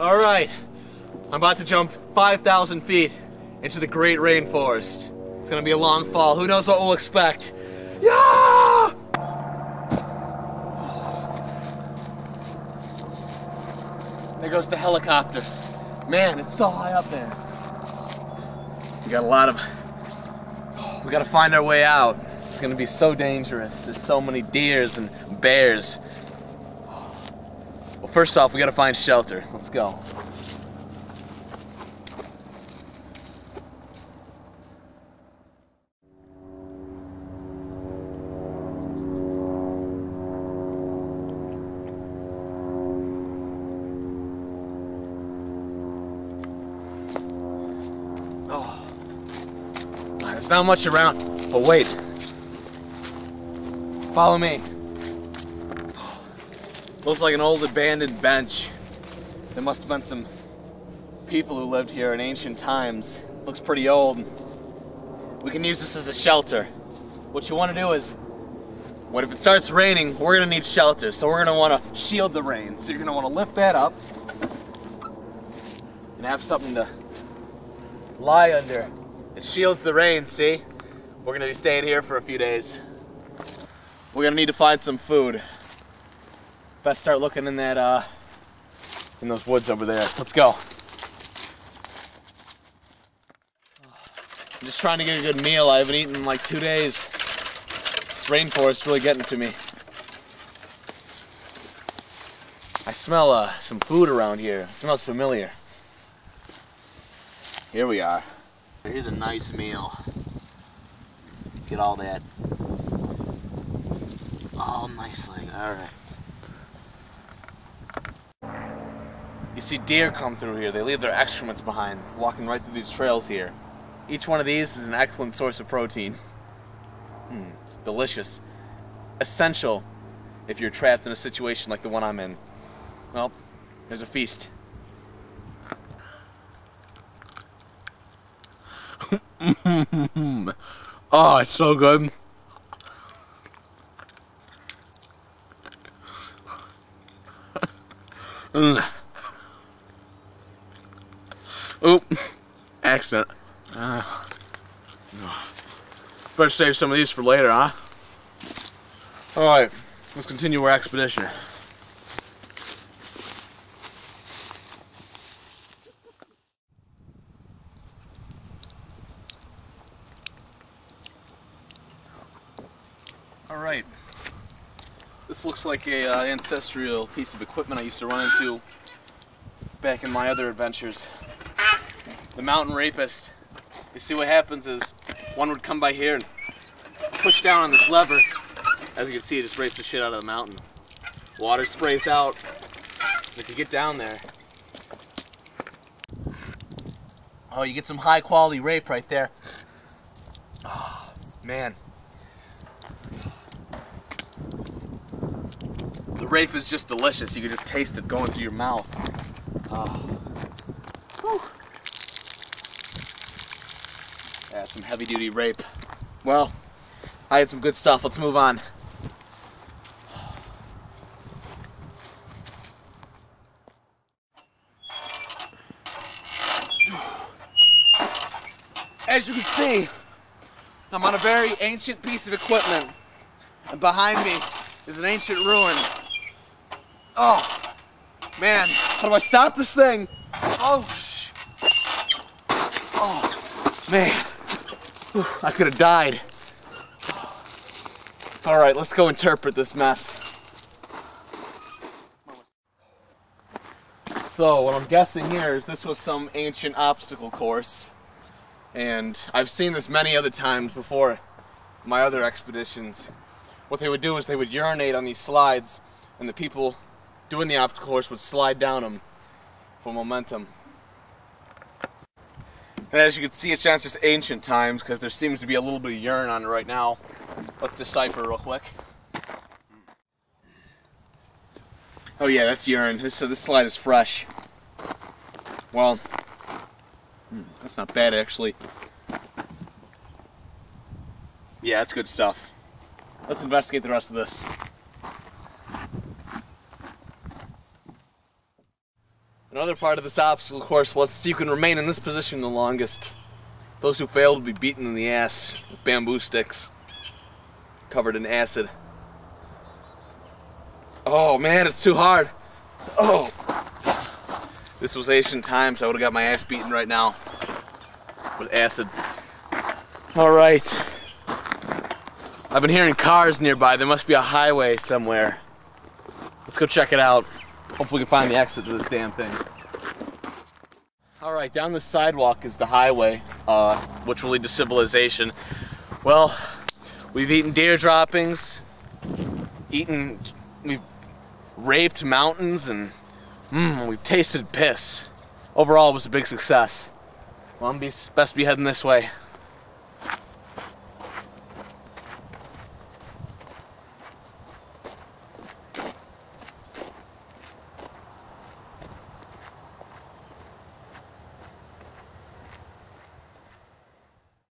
All right, I'm about to jump 5,000 feet into the Great Rainforest. It's gonna be a long fall. Who knows what we'll expect? Yeah! There goes the helicopter. Man, it's so high up there. We gotta find our way out. It's gonna be so dangerous. There's so many deers and bears. Well, first off, we gotta find shelter. Let's go. Oh, there's not much around. Oh, wait. Follow me. Looks like an old abandoned bench. There must have been some people who lived here in ancient times. Looks pretty old. We can use this as a shelter. What you want to do is, what if it starts raining, we're going to need shelter. So we're going to want to shield the rain. So you're going to want to lift that up and have something to lie under. It shields the rain, see? We're going to be staying here for a few days. We're going to need to find some food. Best start looking in that, in those woods over there. Let's go. I'm just trying to get a good meal. I haven't eaten in like 2 days. This rainforest really getting to me. I smell some food around here. It smells familiar. Here we are. Here's a nice meal. Get all that. All nicely. All right. You see deer come through here. They leave their excrements behind, walking right through these trails here. Each one of these is an excellent source of protein. Delicious. Essential if you're trapped in a situation like the one I'm in. Well, there's a feast. Oh, it's so good. Oh, accident. Better save some of these for later, huh? Alright, let's continue our expedition. Alright, this looks like a ancestral piece of equipment I used to run into back in my other adventures. The mountain rapist. You see what happens is one would come by here and push down on this lever. As you can see, it just rapes the shit out of the mountain. Water sprays out. If you get down there, oh, you get some high quality rape right there. Oh, man. The rape is just delicious. You can just taste it going through your mouth. Oh. Yeah, some heavy-duty rape. Well, I had some good stuff. Let's move on. As you can see, I'm on a very ancient piece of equipment. And behind me is an ancient ruin. Oh, man. How do I stop this thing? Oh, shh. Oh, man. I could have died. It's all right, let's go interpret this mess. So what I'm guessing here is this was some ancient obstacle course. And I've seen this many other times before my other expeditions. What they would do is they would urinate on these slides and the people doing the obstacle course would slide down them for momentum. And as you can see, it's not just ancient times, because there seems to be a little bit of urine on it right now. Let's decipher real quick. Oh yeah, that's urine. This slide is fresh. Well, that's not bad, actually. Yeah, that's good stuff. Let's investigate the rest of this. Another part of this obstacle course was to see who can remain in this position the longest. Those who fail will be beaten in the ass with bamboo sticks covered in acid. Oh man, it's too hard. Oh, this was ancient times. I would have got my ass beaten right now with acid. All right. I've been hearing cars nearby. There must be a highway somewhere. Let's go check it out. Hopefully we can find the exit to this damn thing. All right, down the sidewalk is the highway, which will lead to civilization. Well, we've eaten deer droppings, we've raped mountains, and we've tasted piss. Overall, it was a big success. Well, I'm best be heading this way.